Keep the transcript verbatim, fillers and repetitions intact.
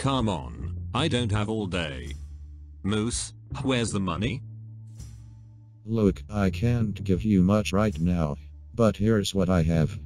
Come on, I don't have all day. Moose, where's the money? Look, I can't give you much right now, but here's what I have.